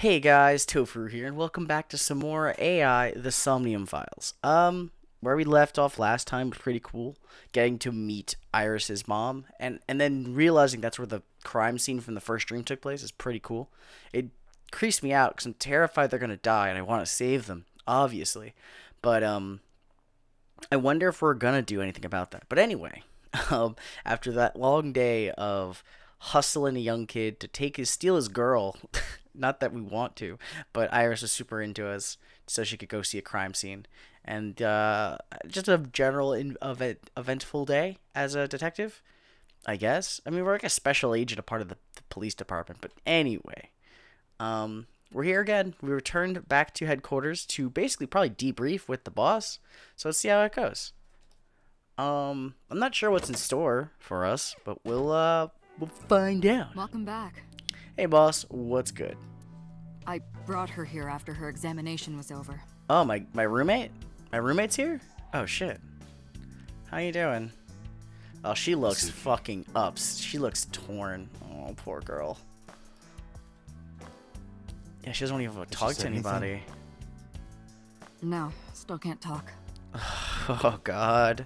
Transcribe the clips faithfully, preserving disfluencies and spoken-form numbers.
Hey guys, Tofu here, and welcome back to some more A I: The Somnium Files. Um, where we left off last time was pretty cool, getting to meet Iris's mom, and and then realizing that's where the crime scene from the first dream took place is pretty cool. It creased me out because I'm terrified they're gonna die, and I want to save them, obviously. But um, I wonder if we're gonna do anything about that. But anyway, um, after that long day of hustling a young kid to take his steal his girl. Not that we want to, but Iris was super into us, so she could go see a crime scene. And uh, just a general in event eventful day as a detective, I guess. I mean, we're like a special agent, a part of the, the police department. But anyway, um, we're here again. We returned back to headquarters to basically probably debrief with the boss. So let's see how it goes. Um, I'm not sure what's in store for us, but we'll uh, we'll find out. Welcome back. Hey boss, what's good? I brought her here after her examination was over. Oh, my my roommate? My roommate's here? Oh shit. How you doing? Oh, she looks fucking up. She looks torn. Oh, poor girl. Yeah, she doesn't even want to talk to anybody. Anything? No, still can't talk. Oh god.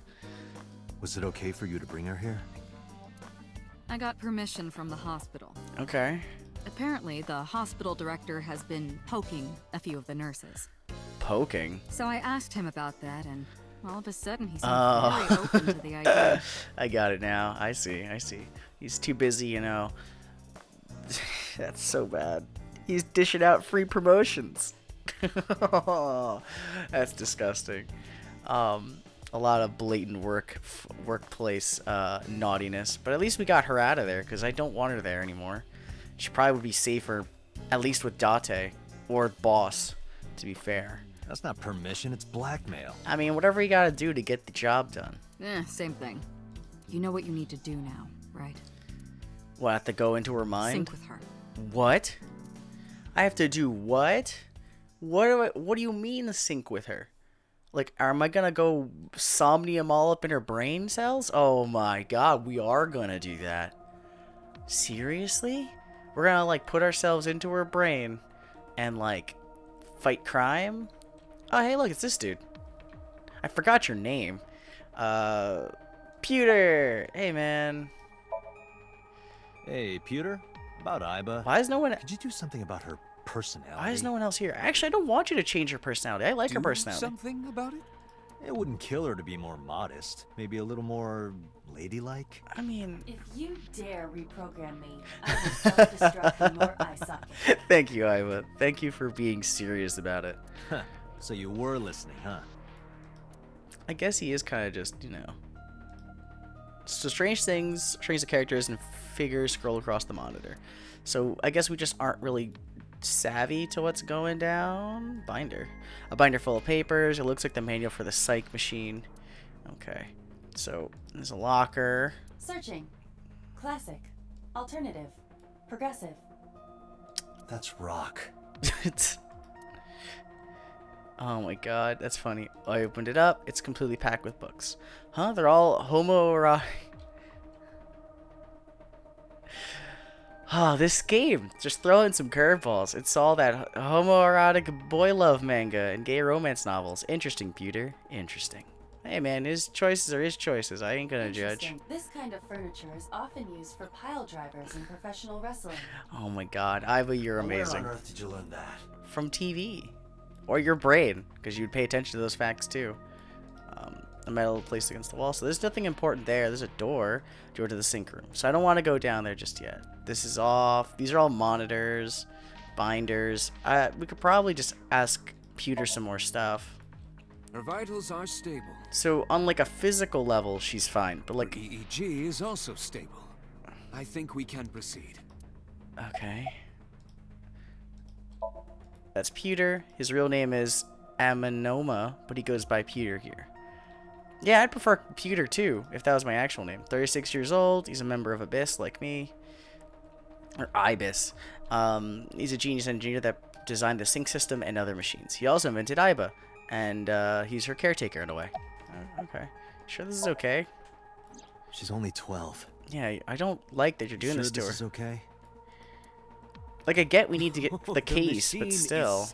Was it okay for you to bring her here? I got permission from the hospital. Okay. Apparently, the hospital director has been poking a few of the nurses. Poking? So I asked him about that, and all of a sudden he seemed oh. very open to the idea. I got it now. I see, I see. He's too busy, you know. That's so bad. He's dishing out free promotions. That's disgusting. Um, a lot of blatant work, f workplace uh, naughtiness. But at least we got her out of there, because I don't want her there anymore. She probably would be safer, at least with Date, or Boss, to be fair. That's not permission, it's blackmail. I mean, whatever you gotta do to get the job done. Eh, same thing. You know what you need to do now, right? Well, I have to go into her mind? Sync with her. What? I have to do what? What do, I, what do you mean sync with her? Like, am I gonna go somnium all up in her brain cells? Oh my god, we are gonna do that. Seriously? We're gonna like put ourselves into her brain and like fight crime? Oh hey look, it's this dude. I forgot your name. Uh Pewter. Hey man. Hey Pewter, about Aiba. Why is no one Could you do something about her personality? Why is no one else here? Actually I don't want you to change her personality. I like do her personality. Something about it? It wouldn't kill her to be more modest. Maybe a little more ladylike. I mean... If you dare reprogram me, I will self-destruct in your eye socket. Thank you, Aiba. Thank you for being serious about it. Huh. So you were listening, huh? I guess he is kind of just, you know... So strange things, strings of characters, and figures scroll across the monitor. So I guess we just aren't really... savvy to what's going down. Binder. A binder full of papers. It looks like the manual for the psych machine. Okay. So there's a locker. Searching. Classic. Alternative. Progressive. That's rock. It's... Oh my god, that's funny. I opened it up. It's completely packed with books. Huh? They're all homoerotic. Oh, this game, just throwing some curveballs. It's all that homoerotic boy love manga and gay romance novels. Interesting, Pewter. Interesting. Hey, man, his choices are his choices. I ain't gonna judge. This kind of furniture is often used for pile drivers in professional wrestling. Oh my god, Aiba, you're amazing. Where on earth did you learn that? From T V. Or your brain, because you'd pay attention to those facts, too. Um, a metal placed against the wall, so there's nothing important there. There's a door, door to the sync room. So I don't want to go down there just yet. This is off. These are all monitors, binders. Uh, we could probably just ask Pewter some more stuff. Her vitals are stable. So on like a physical level, she's fine. But like her E E G is also stable. I think we can proceed. Okay. That's Pewter. His real name is Aminoma, but he goes by Pewter here. Yeah, I'd prefer Pewter too if that was my actual name. thirty-six years old. He's a member of ABIS like me. Or ABIS. Um, he's a genius engineer that designed the Sync system and other machines. He also invented Aiba, and uh, he's her caretaker in a way. Uh, okay, sure this is okay. She's only twelve. Yeah, I don't like that you're doing sure this to her. This is okay. Like, I get we need to get the case, the but still.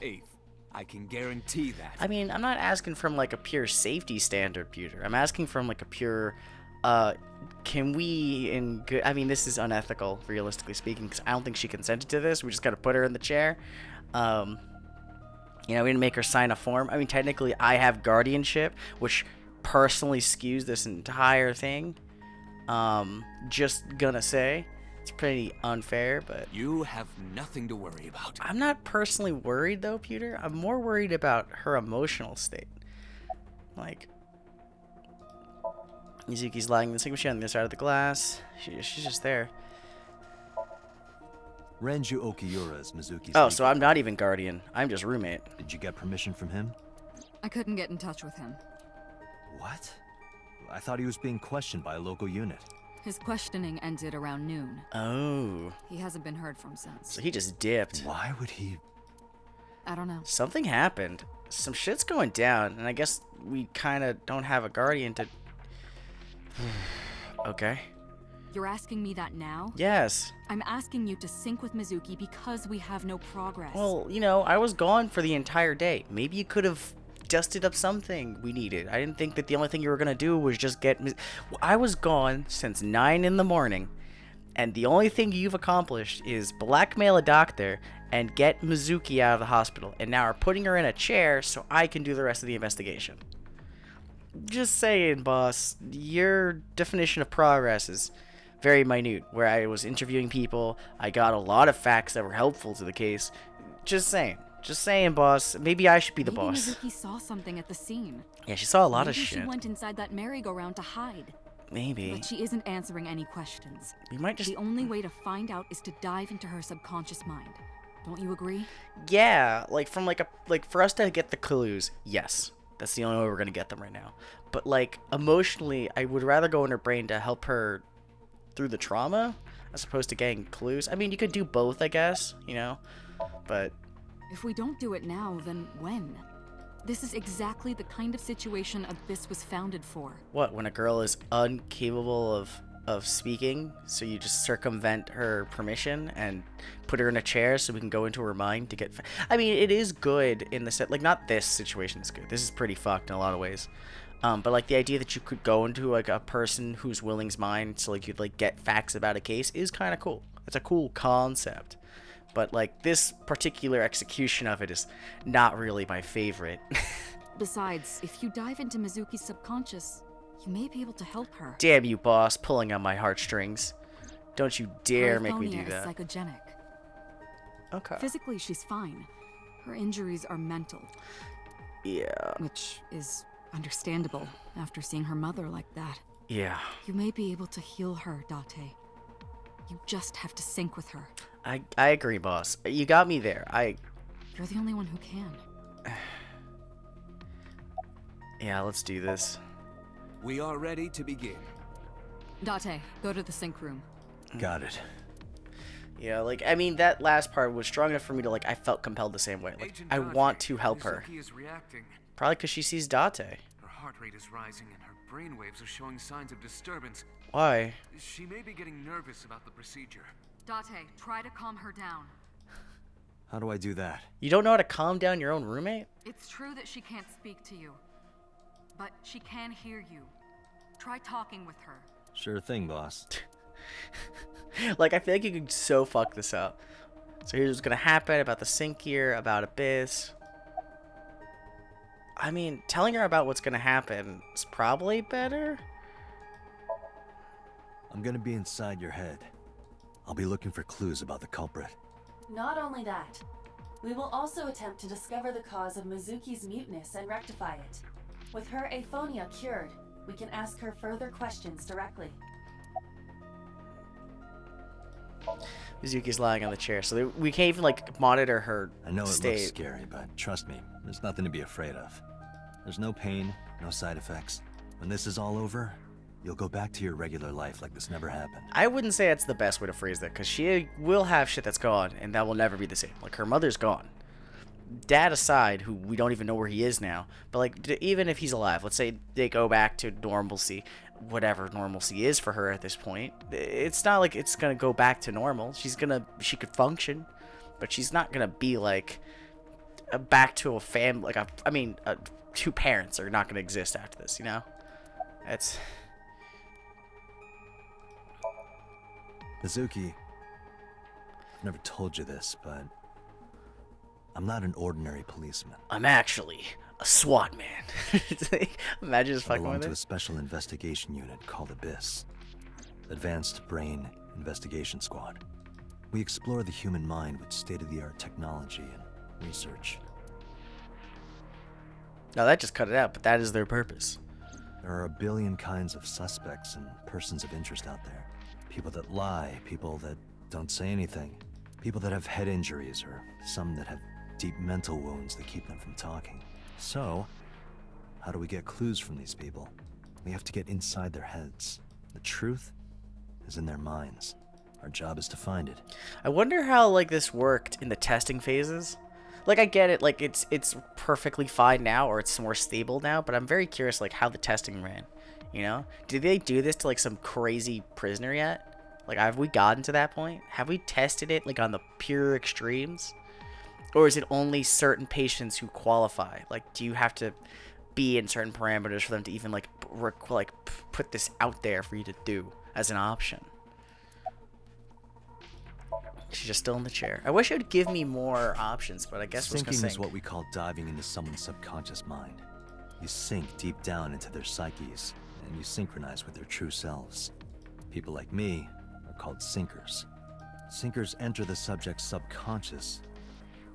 I can guarantee that. I mean, I'm not asking from like a pure safety standard, Pewter. I'm asking from like a pure, uh, can we in good? I mean, this is unethical, realistically speaking, because I don't think she consented to this. We just gotta put her in the chair. Um, you know, we didn't make her sign a form. I mean, technically, I have guardianship, which personally skews this entire thing. Um, just gonna say. It's pretty unfair, but you have nothing to worry about. I'm not personally worried though, Pewter. I'm more worried about her emotional state. Like, Mizuki's lying in the sink machine on the other side of the glass. She, she's just there. Renju Okiura's Mizuki's. Oh, so I'm not even guardian. I'm just roommate. Did you get permission from him? I couldn't get in touch with him. What? I thought he was being questioned by a local unit. His questioning ended around noon. Oh. He hasn't been heard from since. So he just dipped. Why would he? I don't know. Something happened. Some shit's going down, and I guess we kind of don't have a guardian to... Okay. You're asking me that now? Yes. I'm asking you to sync with Mizuki because we have no progress. Well, you know, I was gone for the entire day. Maybe you could have... dusted up something we needed. I didn't think that the only thing you were gonna do was just get mis I was gone since nine in the morning, and the only thing you've accomplished is blackmail a doctor and get Mizuki out of the hospital, and now are putting her in a chair so I can do the rest of the investigation. Just saying, boss, your definition of progress is very minute. Where I was interviewing people, I got a lot of facts that were helpful to the case. Just saying. Just saying, boss. Maybe I should be the Maybe boss. Mizuki saw something at the scene. Yeah, she saw a lot Maybe of shit. Maybe she went inside that merry-go-round to hide. Maybe. But she isn't answering any questions. You might just... The only way to find out is to dive into her subconscious mind. Don't you agree? Yeah, like from like a like for us to get the clues. Yes, that's the only way we're gonna get them right now. But like emotionally, I would rather go in her brain to help her through the trauma as opposed to getting clues. I mean, you could do both, I guess. You know, but. If we don't do it now, then when? This is exactly the kind of situation ABIS was founded for. What, when a girl is incapable of, of speaking, so you just circumvent her permission and put her in a chair so we can go into her mind to get... Fa I mean, it is good in the set. Like, not this situation is good. This is pretty fucked in a lot of ways. Um, but, like, the idea that you could go into, like, a person who's willing's mind so, like, you'd, like, get facts about a case is kind of cool. It's a cool concept. But, like, this particular execution of it is not really my favorite. Besides, if you dive into Mizuki's subconscious, you may be able to help her. Damn you, boss, pulling on my heartstrings. Don't you dare Polyphonia make me do that. Is psychogenic. Okay. Physically, she's fine. Her injuries are mental. Yeah. Which is understandable after seeing her mother like that. Yeah. You may be able to heal her, Date. You just have to sync with her. I, I agree, boss. You got me there. I... You're the only one who can. Yeah, let's do this. We are ready to begin. Date, go to the sync room. Got it. Yeah, like, I mean, that last part was strong enough for me to, like, I felt compelled the same way. Like, I want to help her. Probably because she sees Date. Her heart rate is rising and her brainwaves are showing signs of disturbance. Why? She may be getting nervous about the procedure. Date, try to calm her down. How do I do that? You don't know how to calm down your own roommate? It's true that she can't speak to you, but she can hear you. Try talking with her. Sure thing, boss. Like, I feel like you could so fuck this up. So here's what's gonna happen about the sync here, about ABIS. I mean, telling her about what's gonna happen is probably better. I'm gonna be inside your head. I'll be looking for clues about the culprit. Not only that, we will also attempt to discover the cause of Mizuki's muteness and rectify it. With her aphonia cured, we can ask her further questions directly. Mizuki's lying on the chair, so we can't even like monitor her state. I know it looks scary, but trust me, there's nothing to be afraid of. There's no pain, no side effects. When this is all over, you'll go back to your regular life like this never happened. I wouldn't say that's the best way to phrase that, because she will have shit that's gone, and that will never be the same. Like, her mother's gone. Dad aside, who we don't even know where he is now, but, like, even if he's alive, let's say they go back to normalcy, whatever normalcy is for her at this point, it's not like it's going to go back to normal. She's going to, she could function. but she's not gonna be like back to a family. Like a, I mean, a, two parents are not gonna exist after this, you know. That's Mizuki. I've never told you this, but I'm not an ordinary policeman. I'm actually a SWAT man. Imagine just fucking with it. I belong to a special investigation unit called ABIS, Advanced Brain Investigation Squad. We explore the human mind with state-of-the-art technology and research. Now that just cut it out, but that is their purpose. There are a billion kinds of suspects and persons of interest out there. People that lie, people that don't say anything, people that have head injuries, or some that have deep mental wounds that keep them from talking. So, how do we get clues from these people? We have to get inside their heads. The truth is in their minds. Our job is to find it. I wonder how like this worked in the testing phases. Like I get it, like it's it's perfectly fine now, or it's more stable now, but I'm very curious like how the testing ran, you know? Did they do this to like some crazy prisoner yet? Like, have we gotten to that point? Have we tested it like on the pure extremes? Or is it only certain patients who qualify? Like, do you have to be in certain parameters for them to even like rec like put this out there for you to do as an option? She's just still in the chair. I wish it would give me more options, but I guess Syncing it's Syncing is what we call diving into someone's subconscious mind. You sink deep down into their psyches, and you synchronize with their true selves. People like me are called sinkers. Sinkers enter the subject's subconscious,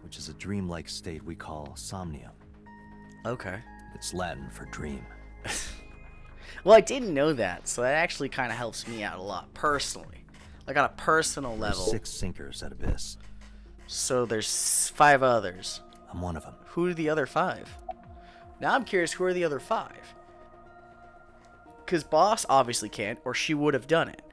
which is a dreamlike state we call somnium. Okay. It's Latin for dream. Well, I didn't know that, so that actually kind of helps me out a lot, personally. Like on a personal level. There's six sinkers at ABIS. So there's five others. I'm one of them. Who are the other five? Now I'm curious, who are the other five? Because Boss obviously can't, or she would have done it.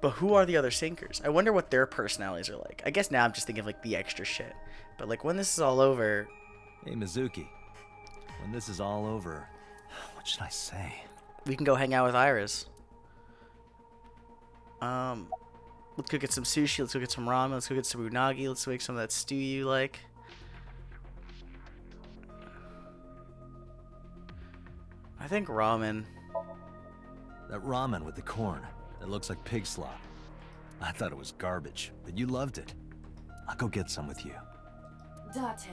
But who are the other sinkers? I wonder what their personalities are like. I guess now I'm just thinking of like the extra shit. But like when this is all over... Hey, Mizuki. When this is all over, what should I say? We can go hang out with Iris. Um, let's go get some sushi, let's go get some ramen, let's go get some unagi, let's make some of that stew you like. I think ramen. That ramen with the corn, it looks like pig slop. I thought it was garbage, but you loved it. I'll go get some with you. Date,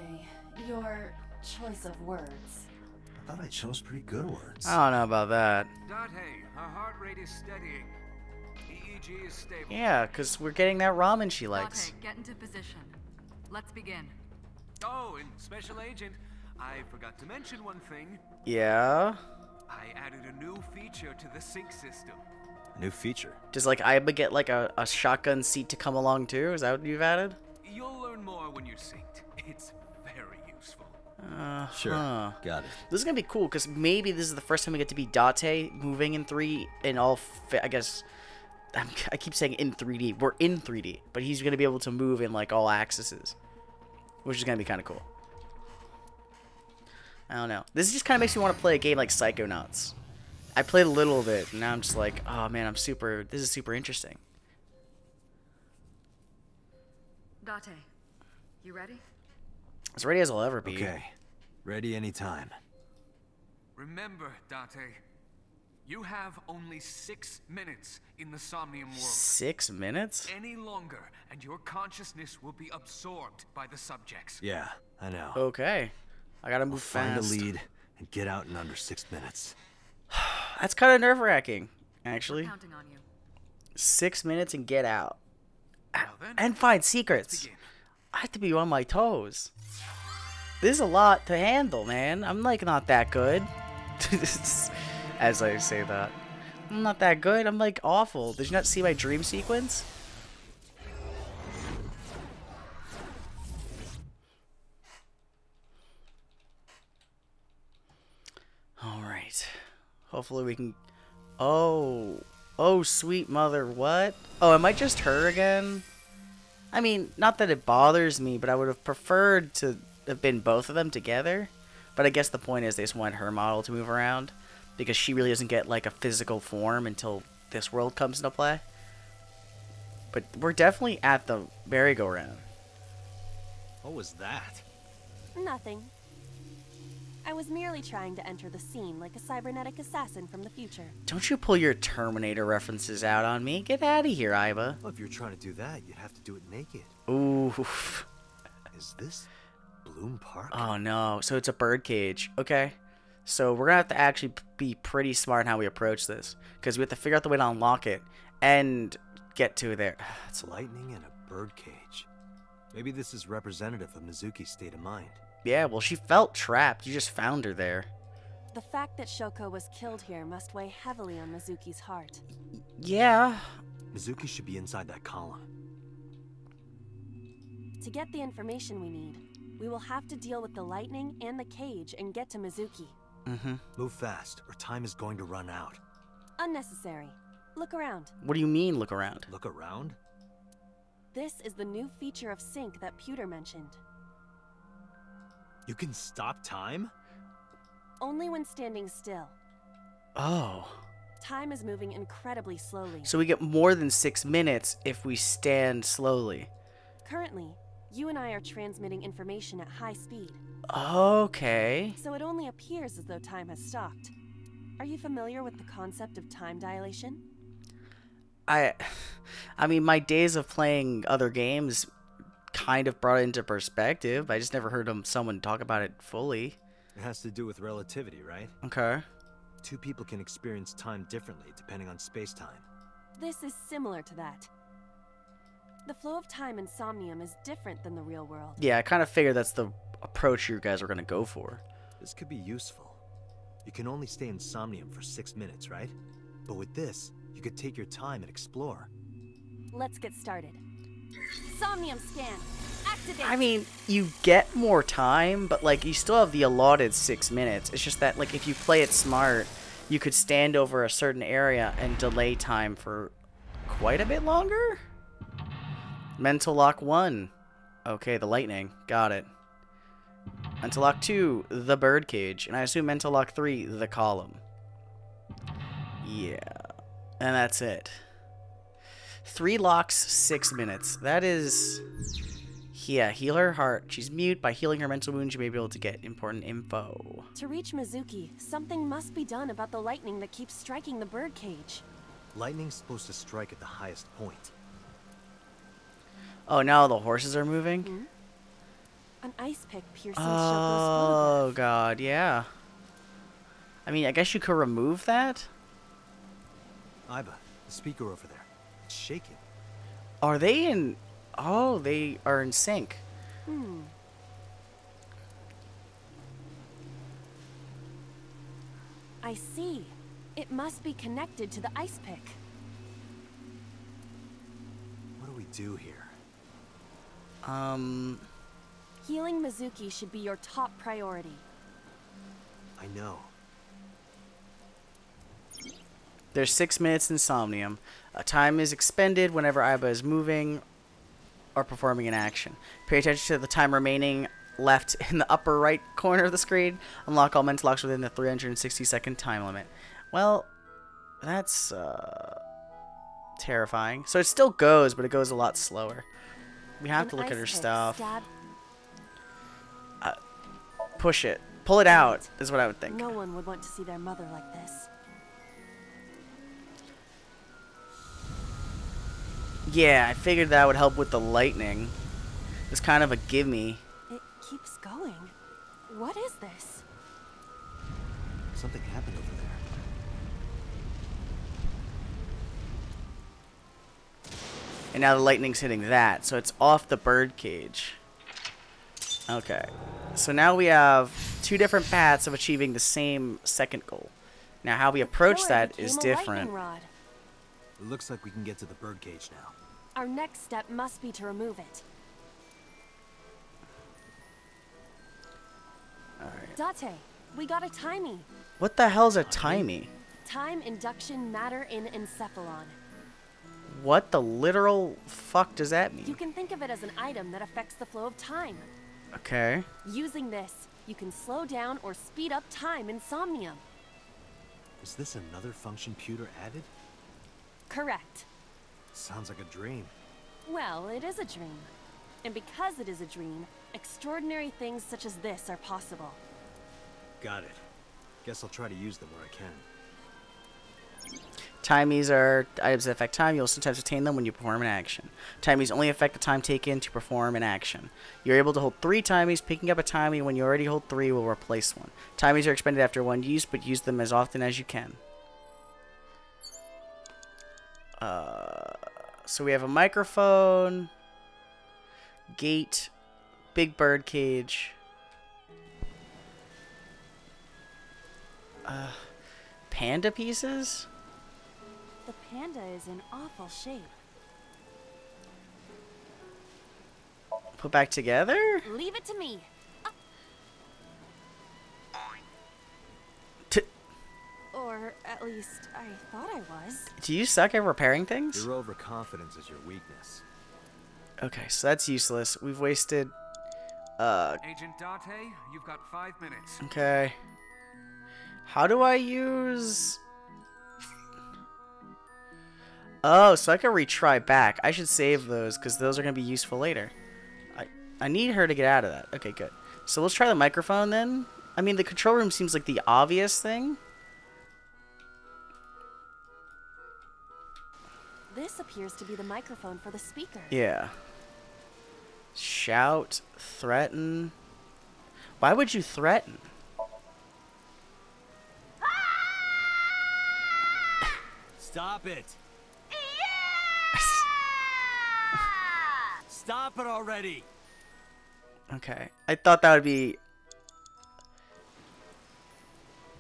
your choice of words. I thought I chose pretty good words. I don't know about that. Date, her heart rate is steadying. E E G is stable. Yeah, because we're getting that ramen she likes. Okay, get into position. Let's begin. Oh, and Special Agent, I forgot to mention one thing. Yeah? I added a new feature to the Sync system. A new feature? Does, like, Aiba get, like, a, a shotgun seat to come along, too? Is that what you've added? You'll learn more when you're synced. It's very useful. Uh, sure. Huh. Got it. This is going to be cool, because maybe this is the first time we get to be Date moving in three in all, fa I guess... I keep saying in three D. We're in three D, but he's going to be able to move in, like, all axes, which is going to be kind of cool. I don't know. This just kind of makes me want to play a game like Psychonauts. I played a little of it, and now I'm just like, oh, man, I'm super... This is super interesting. Date, you ready? As ready as I'll ever be. Okay. Ready anytime. Remember, Date... You have only six minutes in the Somnium world. Six minutes? Any longer, and your consciousness will be absorbed by the subjects. Yeah, I know. Okay. I gotta move fast. Find the lead and get out in under six minutes. That's kind of nerve-wracking, actually. Counting on you. Six minutes and get out. Well, then, and find secrets. I have to be on my toes. This is a lot to handle, man. I'm, like, not that good. As I say that, I'm not that good. I'm like awful. Did you not see my dream sequence? All right. Hopefully we can. Oh, oh, sweet mother. What? Oh, am I just her again? I mean, not that it bothers me, but I would have preferred to have been both of them together. But I guess the point is they just want her model to move around. Because she really doesn't get, like, a physical form until this world comes into play. But we're definitely at the merry-go-round. What was that? Nothing. I was merely trying to enter the scene like a cybernetic assassin from the future. Don't you pull your Terminator references out on me. Get out of here, Aiba. Well, if you're trying to do that, you'd have to do it naked. Oof. Is this Bloom Park? Oh, no. So it's a bird cage. Okay. So we're going to have to actually be pretty smart in how we approach this. Because we have to figure out the way to unlock it and get to there. It's lightning in a bird cage. Maybe this is representative of Mizuki's state of mind. Yeah, well, she felt trapped. You just found her there. The fact that Shoko was killed here must weigh heavily on Mizuki's heart. Yeah. Mizuki should be inside that column. To get the information we need, we will have to deal with the lightning and the cage and get to Mizuki. Mm-hmm. Move fast, or time is going to run out. Unnecessary. Look around. What do you mean, look around? Look around? This is the new feature of Psync that Pewter mentioned. You can stop time? Only when standing still. Oh. Time is moving incredibly slowly. So we get more than six minutes if we stand slowly. Currently, you and I are transmitting information at high speed. Okay. So it only appears as though time has stopped. Are you familiar with the concept of time dilation? I, I mean, my days of playing other games kind of brought it into perspective. I just never heard of someone talk about it fully. It has to do with relativity, right? Okay. Two people can experience time differently depending on space-time. This is similar to that. The flow of time in Somnium is different than the real world. Yeah, I kind of figured that's the approach you guys are going to go for. This could be useful. You can only stay in Somnium for six minutes, right? But with this, you could take your time and explore. Let's get started. Somnium scan. Activate. I mean, you get more time, but like you still have the allotted six minutes. It's just that like if you play it smart, you could stand over a certain area and delay time for quite a bit longer. Mental lock one. Okay, the lightning. Got it. Mental lock two, the bird cage, and I assume mental lock three, the column. Yeah. And that's it. Three locks, six minutes. That is... Yeah, heal her heart. She's mute. By healing her mental wound, she may be able to get important info. To reach Mizuki, something must be done about the lightning that keeps striking the bird cage. Lightning's supposed to strike at the highest point. Oh, now the horses are moving? Mm-hmm. An ice pick piercing Shoko's photograph. Oh, God, yeah. I mean, I guess you could remove that? Aiba, the speaker over there. Shaking. Are they in? Oh, they are in sync. Hmm. I see. It must be connected to the ice pick. What do we do here? Um. Healing Mizuki should be your top priority. I know. There's six minutes in Somnium. Uh, time is expended whenever Aiba is moving or performing an action. Pay attention to the time remaining left in the upper right corner of the screen. Unlock all mental locks within the three hundred sixty second time limit. Well, that's uh, terrifying. So it still goes, but it goes a lot slower. We have to look at her stuff. Uh, push it. Pull it out is what I would think. No one would want to see their mother like this. Yeah, I figured that would help with the lightning. It's kind of a gimme. It keeps going. What is this? Something happened over there. And now the lightning's hitting that, so it's off the bird cage. Okay. So now we have two different paths of achieving the same second goal. Now how we approach that is different. It looks like we can get to the birdcage now. Our next step must be to remove it. Alright. Date, we got a timey. What the hell's a timey? Time induction matter in encephalon. What the literal fuck does that mean? You can think of it as an item that affects the flow of time. Okay. Using this, you can slow down or speed up time in Somnium. Is this another function Pewter added? Correct. Sounds like a dream. Well, it is a dream. And because it is a dream, extraordinary things such as this are possible. Got it. Guess I'll try to use them where I can. Timeys are items that affect time. You'll sometimes attain them when you perform an action. Timeys only affect the time taken to perform an action. You're able to hold three timeys. Picking up a timey when you already hold three will replace one. Timeys are expended after one use, but use them as often as you can. Uh, so we have a microphone, gate, big bird cage, uh, panda pieces? The panda is in awful shape. Put back together? Leave it to me. Or at least I thought I was. Do you suck at repairing things? Your overconfidence is your weakness. Okay, so that's useless. We've wasted. Uh, Agent Date, you've got five minutes. Okay. How do I use? Oh, so I can retry back. I should save those because those are gonna be useful later. I I need her to get out of that. Okay, good. So let's try the microphone then. I mean, the control room seems like the obvious thing. This appears to be the microphone for the speaker. Yeah. Shout, threaten. Why would you threaten? Stop it. Yeah! Stop it already. Okay. I thought that would be.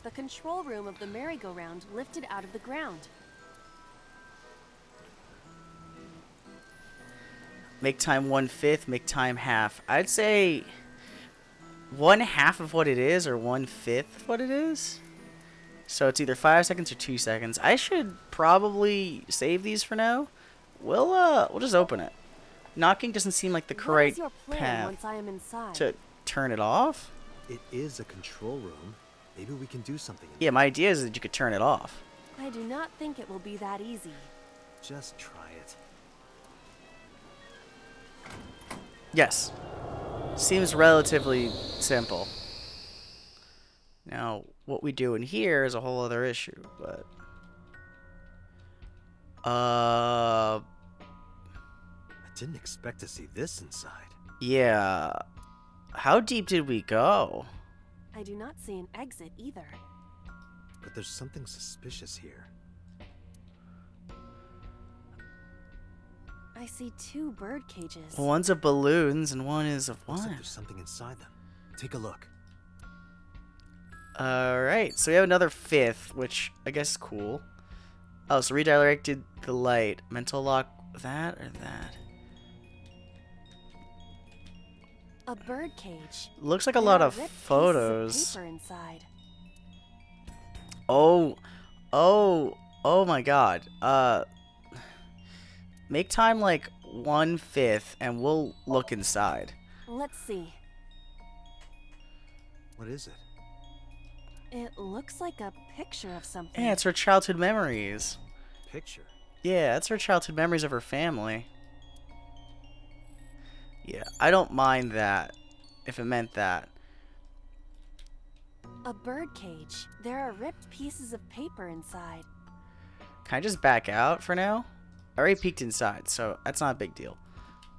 The control room of the merry-go-round lifted out of the ground. Make time one fifth, make time half. I'd say one half of what it is or one fifth of what it is. So it's either five seconds or two seconds. I should probably save these for now. We'll uh we'll just open it. Knocking doesn't seem like the correct path. Once I am inside? To turn it off? It is a control room. Maybe we can do something. Yeah, my idea is that you could turn it off. I do not think it will be that easy. Just try it. Yes. Seems relatively simple. Now, what we do in here is a whole other issue, but Uh I didn't expect to see this inside. Yeah. How deep did we go? I do not see an exit either. But there's something suspicious here. I see two bird cages. One's of balloons and one is of what? Looks like there's something inside them. Take a look. Alright, so we have another fifth, which I guess is cool. Oh, so redirected the light. Mental lock that or that? A bird cage. Looks like a lot of photos. Paper inside. Oh, oh, oh my god. Uh... Make time like one fifth, and we'll look inside. Let's see. What is it? It looks like a picture of something. Yeah, it's her childhood memories. Picture? Yeah, it's her childhood memories of her family. Yeah, I don't mind that, if it meant that. A bird cage. There are ripped pieces of paper inside. Can I just back out for now? I already peeked inside, so that's not a big deal.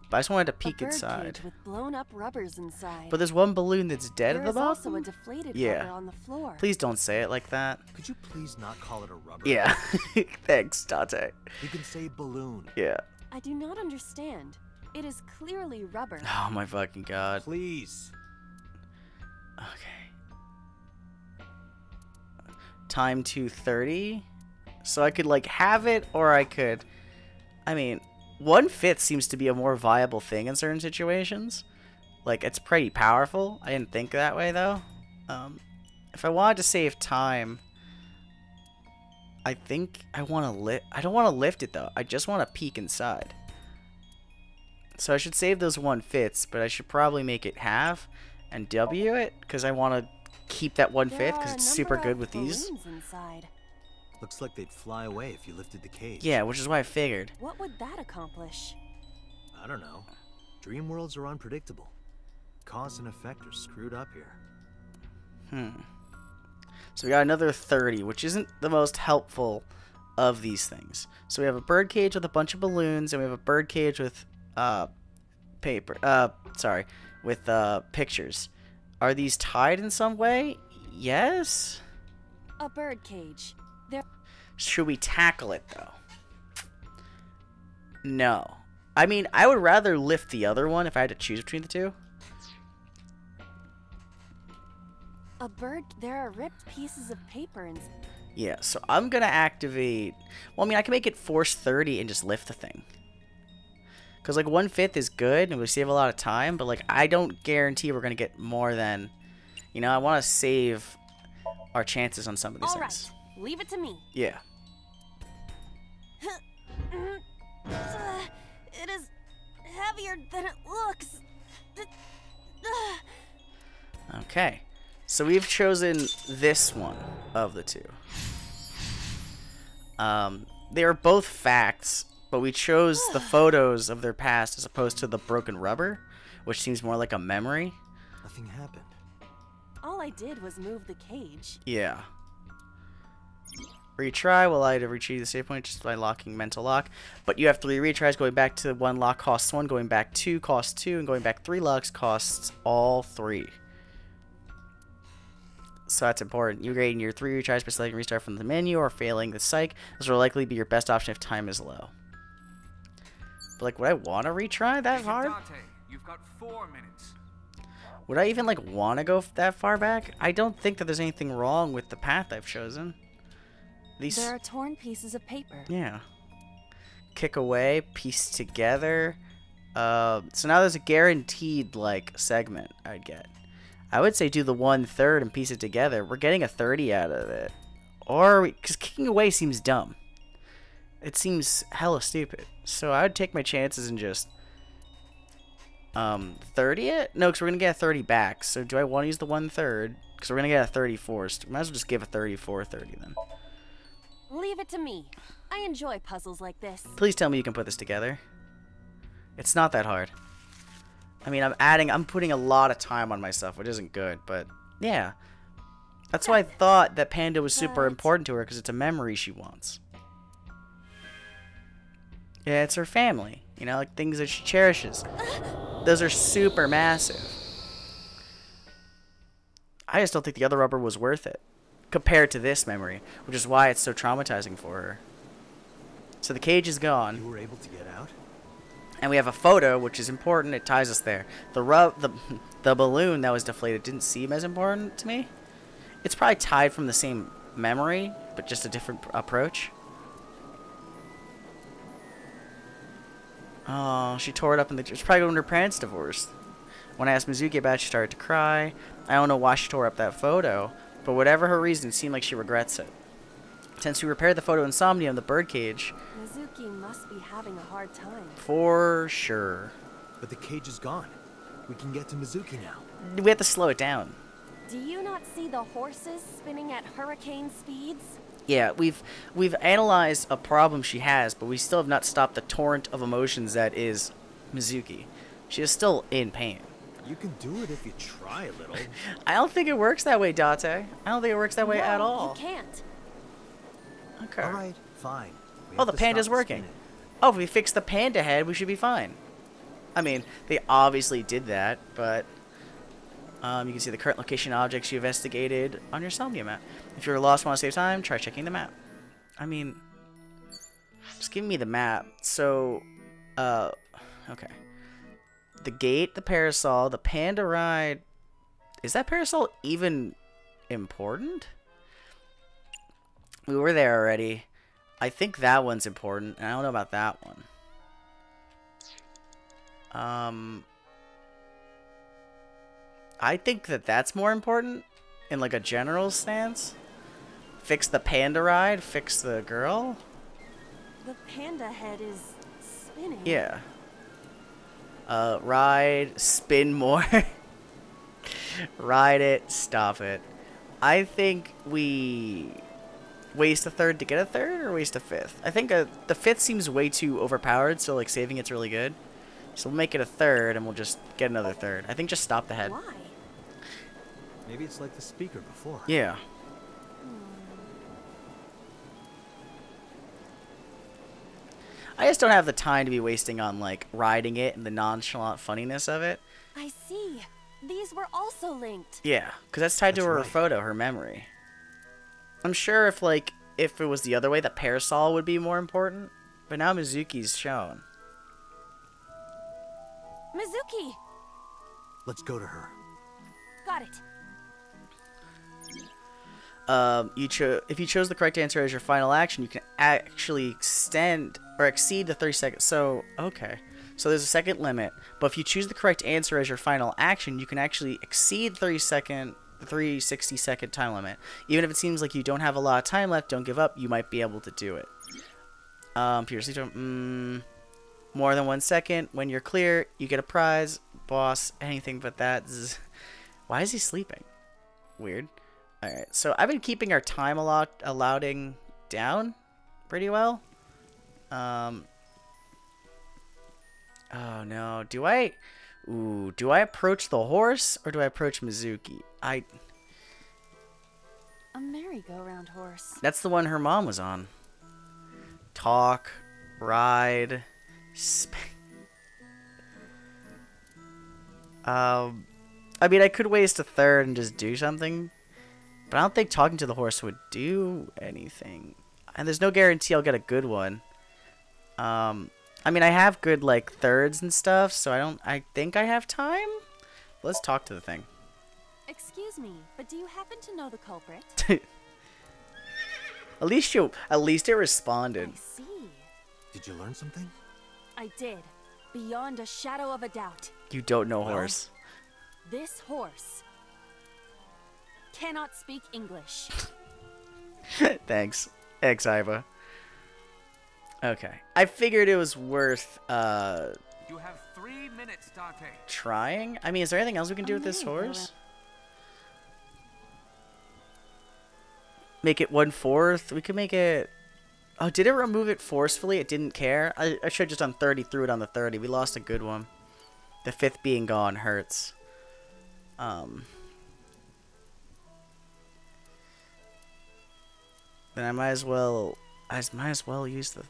But I just wanted to peek inside. With blown up rubbers inside. But there's one balloon that's dead there at the bottom. Also a deflated yeah. Rubber on the floor. Please don't say it like that. Could you please not call it a rubber? Yeah. Thanks, Date. You can say balloon. Yeah. I do not understand. It is clearly rubber. Oh my fucking god. Please. Okay. Time two thirty. So I could like have it, or I could. I mean, one fifth seems to be a more viable thing in certain situations. Like, it's pretty powerful. I didn't think that way, though. Um, if I wanted to save time, I think I want to lift. I don't want to lift it, though. I just want to peek inside. So I should save those one fifths, but I should probably make it half and W it, because I want to keep that one fifth, because it's super good with these. Inside. Looks like they'd fly away if you lifted the cage. Yeah, which is why I figured. What would that accomplish? I don't know. Dream worlds are unpredictable. Cause and effect are screwed up here. Hmm. So we got another thirty, which isn't the most helpful of these things. So we have a bird cage with a bunch of balloons, and we have a bird cage with uh paper uh sorry, with uh pictures. Are these tied in some way? Yes. A bird cage. There. Should we tackle it though? No. I mean, I would rather lift the other one if I had to choose between the two. A bird. There are ripped pieces of paper and. Yeah, so I'm gonna activate. Well, I mean, I can make it force thirty and just lift the thing. Cause like one fifth is good and we save a lot of time, but like I don't guarantee we're gonna get more than, you know, I want to save our chances on some of these All things. All right, leave it to me. Yeah. Uh, it is heavier than it looks. Okay. So we've chosen this one of the two. Um, they are both facts, but we chose the photos of their past as opposed to the broken rubber, which seems more like a memory. Nothing happened. All I did was move the cage. Yeah. Retry will allow you to retrieve the save point just by locking mental lock. But you have three retries going back to one lock costs one, going back two costs two, and going back three locks costs all three. So that's important. You're grading your three retries by selecting restart from the menu or failing the psych. This will likely be your best option if time is low. But like, would I want to retry that hard? You've got four minutes. Would I even like want to go that far back? I don't think that there's anything wrong with the path I've chosen. These there are torn pieces of paper. Yeah. Kick away, piece together. Uh, so now there's a guaranteed like segment I'd get. I would say do the one third and piece it together. We're getting a thirty out of it. Or, because kicking away seems dumb. It seems hella stupid. So I would take my chances and just um, thirty it? No, because we're going to get a thirty back. So do I want to use the one third? Because we're going to get a thirty forced. Might as well just give a thirty-four thirty then. Leave it to me. I enjoy puzzles like this. Please tell me you can put this together. It's not that hard. I mean, I'm adding, I'm putting a lot of time on myself, which isn't good, but yeah. That's why I thought that Panda was super important to her, because it's a memory she wants. Yeah, it's her family, you know, like things that she cherishes. Those are super massive. I just don't think the other rubber was worth it, compared to this memory, which is why it's so traumatizing for her. So the cage is gone. You were able to get out? And we have a photo, which is important. It ties us there. The rub, the the balloon that was deflated didn't seem as important to me. It's probably tied from the same memory, but just a different approach. Oh, she tore it up in the. It's probably when her parents divorced. When I asked Mizuki about it, she started to cry. I don't know why she tore up that photo, but whatever her reason, it seemed like she regrets it. Since we repaired the photo in Somnium, the birdcage. Mizuki must be having a hard time. For sure. But the cage is gone. We can get to Mizuki now. We have to slow it down. Do you not see the horses spinning at hurricane speeds? Yeah, we've we've analyzed a problem she has, but we still have not stopped the torrent of emotions that is Mizuki. She is still in pain. You can do it if you try a little. I don't think it works that way, Date. I don't think it works that way no, at all. You can't. Okay. All right, fine. Oh, the panda's working. Oh, if we fix the panda head, we should be fine. I mean, they obviously did that, but um, you can see the current location objects you investigated on your Somnium map. If you're lost and want to save time, try checking the map. I mean, just give me the map. So, uh, okay. The gate, the parasol, the panda ride. Is that parasol even important? We were there already. I think that one's important, and I don't know about that one. Um, I think that that's more important in like a general stance. Fix the panda ride, fix the girl. The panda head is spinning. Yeah. Uh, ride, spin more. Ride it, stop it. I think we... waste a third to get a third or waste a fifth? I think a, the fifth seems way too overpowered, so like saving it's really good. So we'll make it a third, and we'll just get another third. I think just stop the head. Why? Maybe it's like the speaker before. Yeah. I just don't have the time to be wasting on, like, riding it and the nonchalant funniness of it. I see. These were also linked. Yeah, because that's tied that's to her right. photo, her memory. I'm sure if, like, if it was the other way, the parasol would be more important. But now Mizuki's shown. Mizuki! Let's go to her. Got it. Um, you cho if you chose the correct answer as your final action, you can actually extend or exceed the thirty seconds. So, okay. So there's a second limit. But if you choose the correct answer as your final action, you can actually exceed thirty second, the three sixty second time limit. Even if it seems like you don't have a lot of time left, don't give up. You might be able to do it. Um, Pierce, mm, more than one second. When you're clear, you get a prize. Boss, anything but that. Zzz. Why is he sleeping? Weird. Alright, so I've been keeping our time allowed allowing down pretty well. Um, oh no, do I, ooh, do I approach the horse or do I approach Mizuki? I, a merry-go-round horse. That's the one her mom was on. Talk, ride, sp Um, I mean, I could waste a third and just do something, but I don't think talking to the horse would do anything. And there's no guarantee I'll get a good one. Um, I mean, I have good, like, thirds and stuff, so I don't, I think I have time. Let's talk to the thing. Excuse me, but do you happen to know the culprit? At least you, at least it responded. I see. Did you learn something? I did. Beyond a shadow of a doubt. You don't know well, horse. This horse cannot speak English. Thanks, ex-Aiba. Okay, I figured it was worth uh, you have three minutes, Dante. Trying. I mean, is there anything else we can do oh, with this horse? Make it one fourth. We could make it. Oh, did it remove it forcefully? It didn't care. I, I should have just done thirty. Threw it on the thirty. We lost a good one. The fifth being gone hurts. Um. Then I might as well. I might as well use the.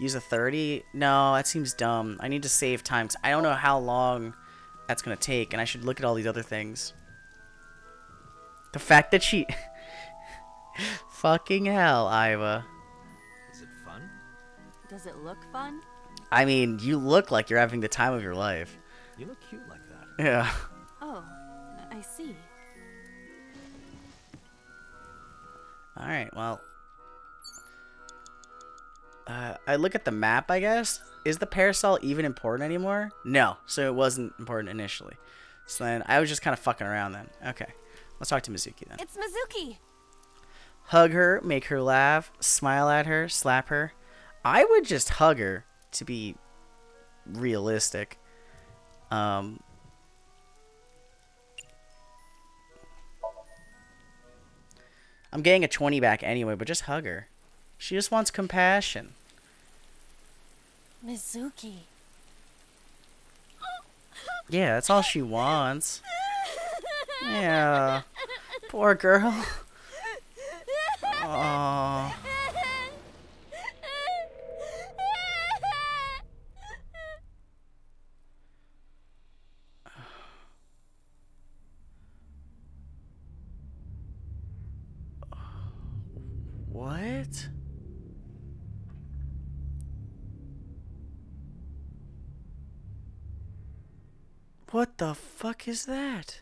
Use a thirty? No, that seems dumb. I need to save time because I don't know how long that's going to take, and I should look at all these other things. The fact that she... Fucking hell, Aiba. Is it fun? Does it look fun? I mean, you look like you're having the time of your life. You look cute like that. Yeah. Oh, I see. Alright, well... Uh, I look at the map, I guess. Is the parasol even important anymore? No, so it wasn't important initially. So then I was just kind of fucking around then. Okay, let's talk to Mizuki then. It's Mizuki! Hug her, make her laugh, smile at her, slap her. I would just hug her to be realistic. Um... I'm getting a twenty back anyway, but just hug her. She just wants compassion. Mizuki. Yeah, that's all she wants. Yeah. Poor girl. Aww. What? What the fuck is that?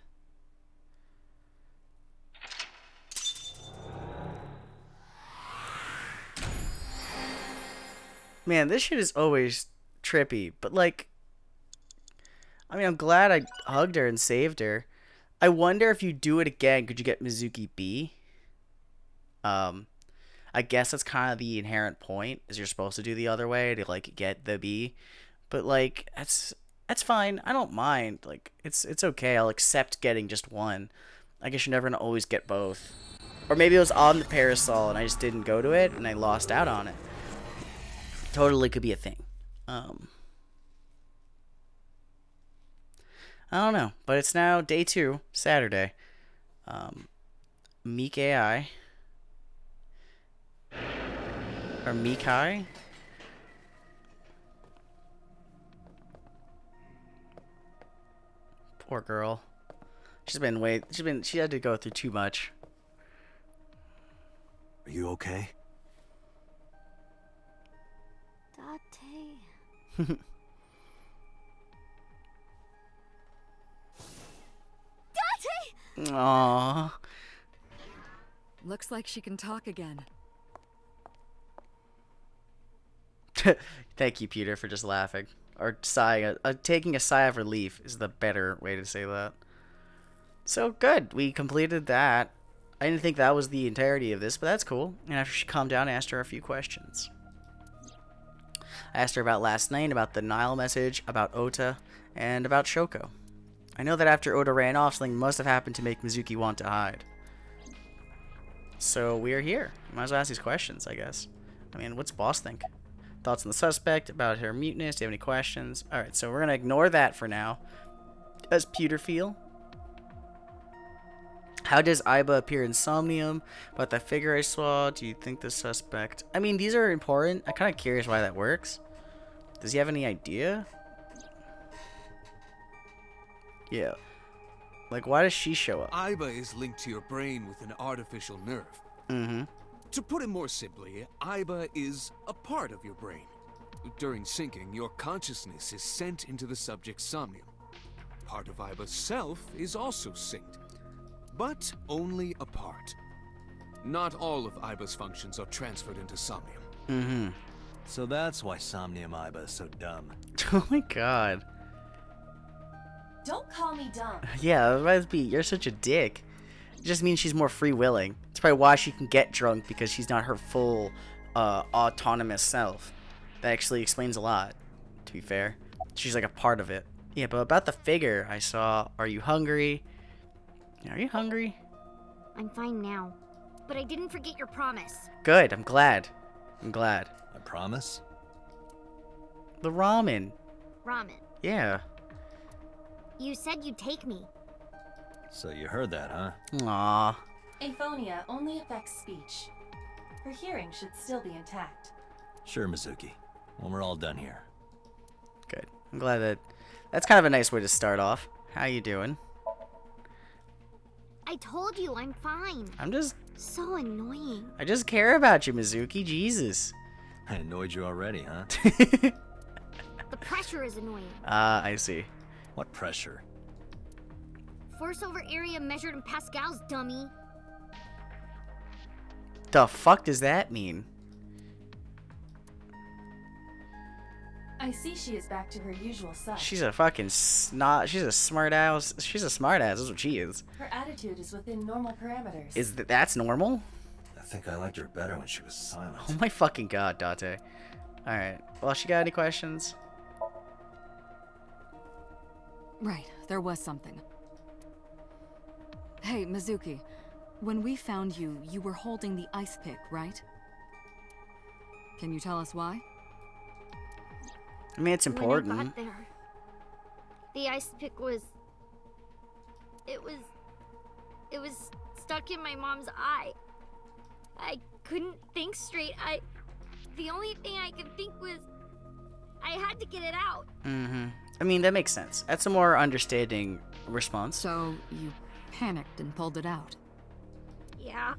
Man, this shit is always trippy, but like... I mean, I'm glad I hugged her and saved her. I wonder if you do it again, could you get Mizuki B? Um, I guess that's kind of the inherent point, is you're supposed to do the other way to like get the B. But like, that's... That's fine. I don't mind. Like, it's it's okay. I'll accept getting just one. I guess you're never gonna always get both. Or maybe it was on the parasol and I just didn't go to it and I lost out on it. Totally could be a thing. Um, I don't know, but it's now day two, Saturday. Um, Meek A I. Or Meekai? Poor girl. She's been wait. She's been. She had to go through too much. Are you okay? Date. Aww. Looks like she can talk again. Thank you, Pewter, for just laughing. Or sighing. Uh, uh, taking a sigh of relief is the better way to say that. So, good. We completed that. I didn't think that was the entirety of this, but that's cool. And after she calmed down, I asked her a few questions. I asked her about last night, about the Nile message, about Ota, and about Shoko. I know that after Ota ran off, something must have happened to make Mizuki want to hide. So we're here. Might as well ask these questions, I guess. I mean, what's boss think? Thoughts on the suspect, about her muteness, do you have any questions? Alright, so we're going to ignore that for now. Does Pewter feel? How does Aiba appear in Somnium? About that figure I saw, do you think the suspect... I mean, these are important. I'm kind of curious why that works. Does he have any idea? Yeah. Like, why does she show up? Aiba is linked to your brain with an artificial nerve. Mm-hmm. To put it more simply, Aiba is a part of your brain. During syncing, your consciousness is sent into the subject's somnium. Part of Aiba's self is also synced, but only a part. Not all of Aiba's functions are transferred into somnium. Mm-hmm. So that's why Somnium Aiba is so dumb. Oh my god. Don't call me dumb. Yeah, that be, you're such a dick. It just means she's more free-willing. It's probably why she can get drunk, because she's not her full, uh, autonomous self. That actually explains a lot, to be fair. She's like a part of it. Yeah, but about the figure I saw, are you hungry? Are you hungry? I'm fine now, but I didn't forget your promise. Good, I'm glad. I'm glad. A promise? The ramen. Ramen. Yeah. You said you'd take me. So you heard that, huh? Aww. Aphonia only affects speech. Her hearing should still be intact. Sure, Mizuki. When we're all done here. Good. I'm glad that... That's kind of a nice way to start off. How you doing? I told you, I'm fine. I'm just... So annoying. I just care about you, Mizuki. Jesus. I annoyed you already, huh? The pressure is annoying. Ah, uh, I see. What pressure? Force over area measured in Pascal's, dummy. The fuck does that mean? I see she is back to her usual self. She's a fucking snot. She's a smart ass. She's a smart ass. That's what she is. Her attitude is within normal parameters. Is that that's normal? I think I liked her better when she was silent. Oh my fucking god, Date. Alright. Well, she got any questions? Right, there was something. Hey, Mizuki, when we found you, you were holding the ice pick, right? Can you tell us why? I mean, it's important. When I got there, the ice pick was... It was... It was stuck in my mom's eye. I couldn't think straight. I... The only thing I could think was... I had to get it out. Mm-hmm. I mean, that makes sense. That's a more understanding response. So you panicked and pulled it out? Yeah.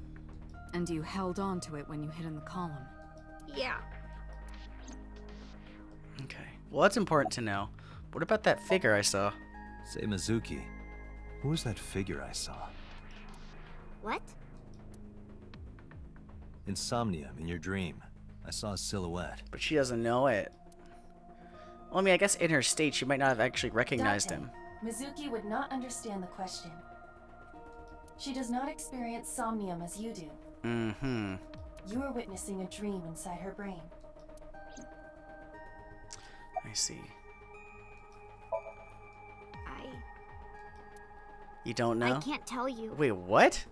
And you held on to it when you hid in the column? Yeah. Okay. Well, that's important to know. What about that figure I saw? Say, Mizuki, who was that figure I saw? What? In Somnium, in your dream, I saw a silhouette. But she doesn't know it. Well, I mean, I guess in her state, she might not have actually recognized Date. him. Mizuki would not understand the question. She does not experience somnium as you do. Mm-hmm. You are witnessing a dream inside her brain. I see. I... You don't know? I can't tell you. Wait, what?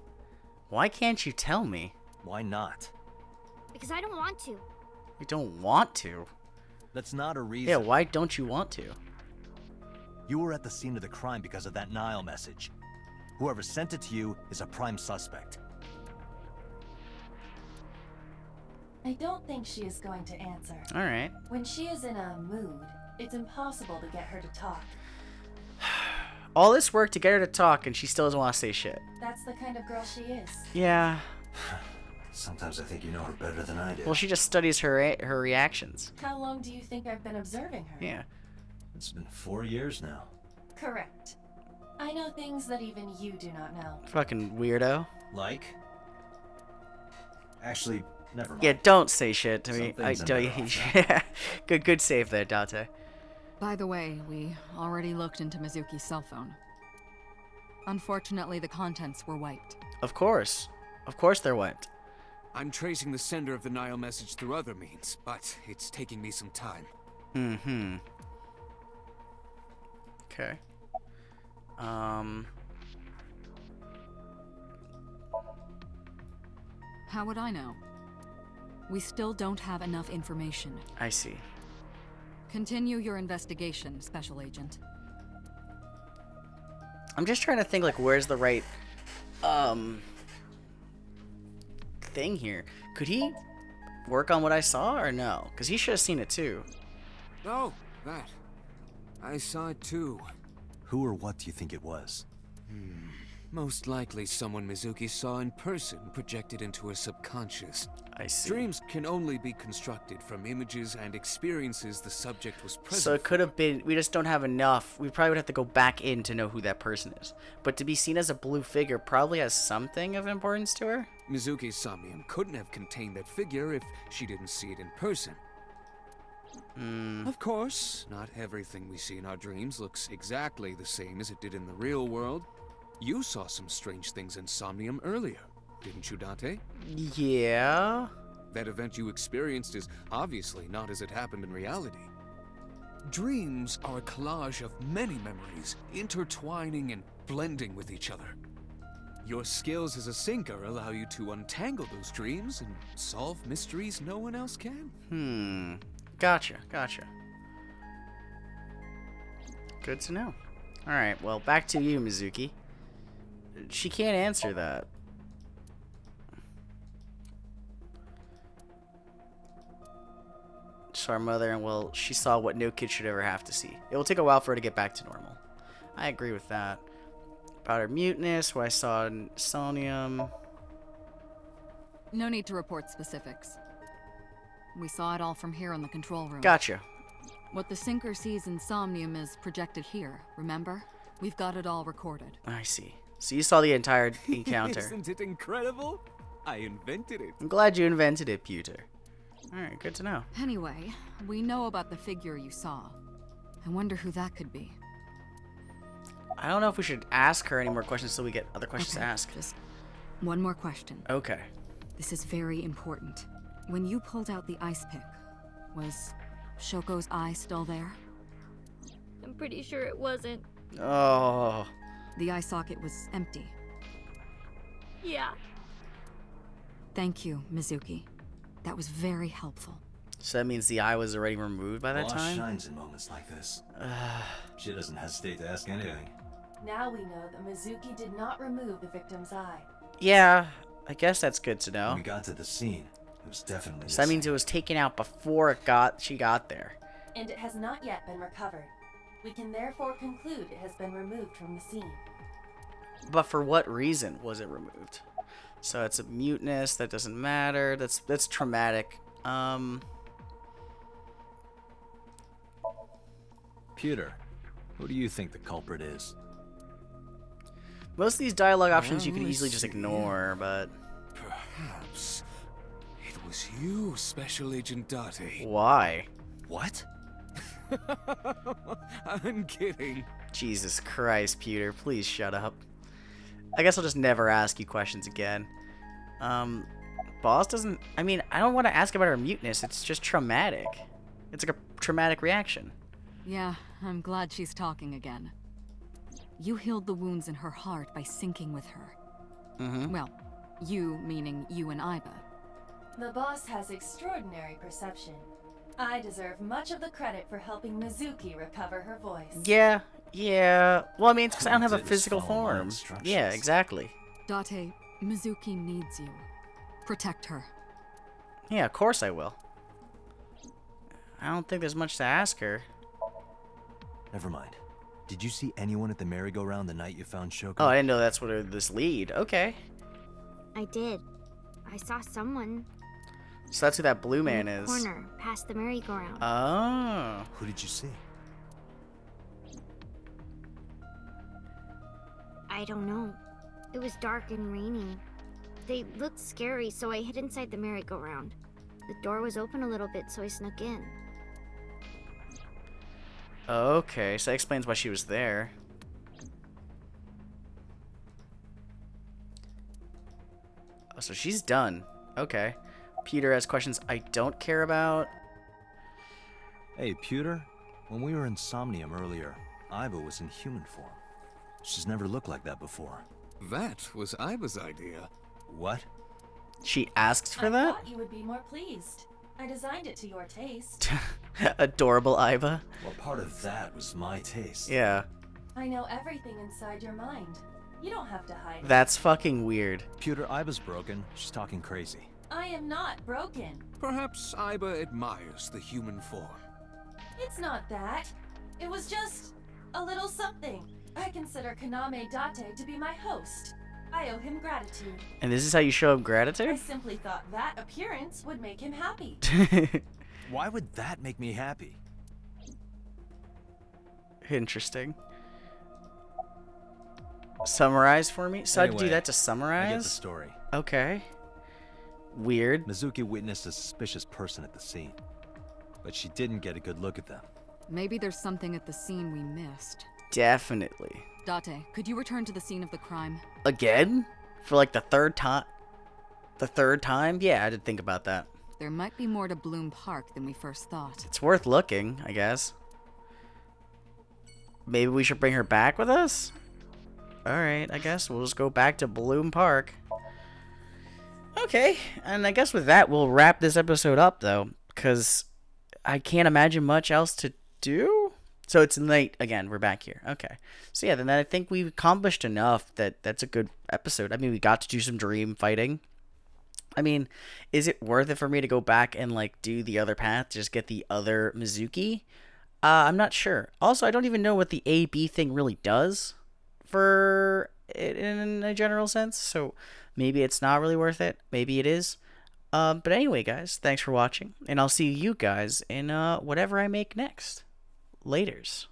Why can't you tell me? Why not? Because I don't want to. You don't want to? That's not a reason. Yeah, why don't you want to? You were at the scene of the crime because of that Nile message. Whoever sent it to you is a prime suspect. I don't think she is going to answer. All right. When she is in a mood, it's impossible to get her to talk. All this work to get her to talk and she still doesn't want to say shit. That's the kind of girl she is. Yeah. Sometimes I think you know her better than I do. Well, she just studies her her reactions. How long do you think I've been observing her? Yeah. It's been four years now. Correct. I know things that even you do not know. Fucking weirdo. Like? Actually, never mind. Yeah, don't say shit to me. I don't. Yeah. Good, good save there, Date. By the way, we already looked into Mizuki's cell phone. Unfortunately, the contents were wiped. Of course. Of course they're wiped. I'm tracing the sender of the Nile message through other means, but it's taking me some time. Mm-hmm. Okay. Um... How would I know? We still don't have enough information. I see. Continue your investigation, Special Agent. I'm just trying to think, like, where's the right, um, thing here? Could he work on what I saw, or no? Because he should have seen it, too. No, that. I saw it, too. Who or what do you think it was? Hmm. Most likely someone Mizuki saw in person projected into her subconscious. I see. Dreams can only be constructed from images and experiences the subject was present. So it could have been, we just don't have enough. We probably would have to go back in to know who that person is. But to be seen as a blue figure probably has something of importance to her. Mizuki's Somnium couldn't have contained that figure if she didn't see it in person. Mm. Of course, not everything we see in our dreams looks exactly the same as it did in the real world. You saw some strange things in Somnium earlier, didn't you, Date? Yeah. That event you experienced is obviously not as it happened in reality. Dreams are a collage of many memories, intertwining and blending with each other. Your skills as a Psyncer allow you to untangle those dreams and solve mysteries no one else can. Hmm. Gotcha, gotcha. Good to know. All right, well, back to you, Mizuki. She can't answer that. So our mother, and well, she saw what no kid should ever have to see. It will take a while for her to get back to normal. I agree with that. About her muteness, what I saw in Somnium. No need to report specifics. We saw it all from here in the control room. Gotcha. What the Psyncer sees in Somnium is projected here, remember? We've got it all recorded. I see. So you saw the entire encounter. Isn't it incredible? I invented it. I'm glad you invented it, Pewter. Alright, good to know. Anyway, we know about the figure you saw. I wonder who that could be. I don't know if we should ask her any more questions until we get other questions okay, to ask. Just one more question. Okay. This is very important. When you pulled out the ice pick, was Shoko's eye still there? I'm pretty sure it wasn't. Oh... The eye socket was empty. Yeah. Thank you, Mizuki. That was very helpful. So that means the eye was already removed by that time? Law shines in moments like this. She doesn't hesitate to ask anything. Now we know that Mizuki did not remove the victim's eye. Yeah, I guess that's good to know. When we got to the scene, it was definitely. So that means it was taken out before it got she got there. And it has not yet been recovered. We can therefore conclude it has been removed from the scene. But for what reason was it removed? So it's a muteness, that doesn't matter, that's that's traumatic. Um Pewter, who do you think the culprit is? Most of these dialogue options well, you can easily see. Just ignore, but perhaps it was you, Special Agent Date. Why? What? I'm kidding. Jesus Christ, Pewter, please shut up. I guess I'll just never ask you questions again. Um, boss doesn't... I mean, I don't want to ask about her muteness. It's just traumatic. It's like a traumatic reaction. Yeah, I'm glad she's talking again. You healed the wounds in her heart by syncing with her. Mm-hmm. Well, you meaning you and Aiba. The boss has extraordinary perception. I deserve much of the credit for helping Mizuki recover her voice. Yeah, Yeah, well, I mean, it's because I don't have a physical form. Yeah, exactly. Date, Mizuki needs you. Protect her. Yeah, of course I will. I don't think there's much to ask her. Never mind. Did you see anyone at the merry-go-round the night you found Shoko? Oh, I didn't know that's what this lead. Okay. I did. I saw someone. So that's who that blue man is. In the corner, past the merry-go-round. Oh. Who did you see? I don't know. It was dark and raining. They looked scary, so I hid inside the merry-go-round. The door was open a little bit, so I snuck in. Okay, so that explains why she was there. Oh, so she's done. Okay. Pewter has questions I don't care about. Hey, Pewter. When we were in Somnium earlier, Aiba was in human form. She's never looked like that before. That was Aiba's idea. What? She asked for I that? I thought you would be more pleased. I designed it to your taste. Adorable Aiba. Well, part of that was my taste. Yeah. I know everything inside your mind. You don't have to hide. That's fucking weird. Pewter, Aiba's broken. She's talking crazy. I am not broken. Perhaps Aiba admires the human form. It's not that. It was just a little something. I consider Kaname Date to be my host. I owe him gratitude. And this is how you show him gratitude? I simply thought that appearance would make him happy. Why would that make me happy? Interesting. Summarize for me? So anyway, I do that to summarize? I get the story. Okay. Weird. Mizuki witnessed a suspicious person at the scene, but she didn't get a good look at them. Maybe there's something at the scene we missed. Definitely. Date, could you return to the scene of the crime? Again? For like the third time? The third time? Yeah, I did think about that. There might be more to Bloom Park than we first thought. It's worth looking, I guess. Maybe we should bring her back with us? Alright, I guess we'll just go back to Bloom Park. Okay, and I guess with that, we'll wrap this episode up, though, because I can't imagine much else to do? So it's late again. We're back here. Okay. So yeah, then I think we've accomplished enough that that's a good episode. I mean, we got to do some dream fighting. I mean, is it worth it for me to go back and like do the other path, just get the other Mizuki? Uh, I'm not sure. Also, I don't even know what the A B thing really does for it in a general sense. So maybe it's not really worth it. Maybe it is. Um, but anyway, guys, thanks for watching, and I'll see you guys in uh, whatever I make next. Laters.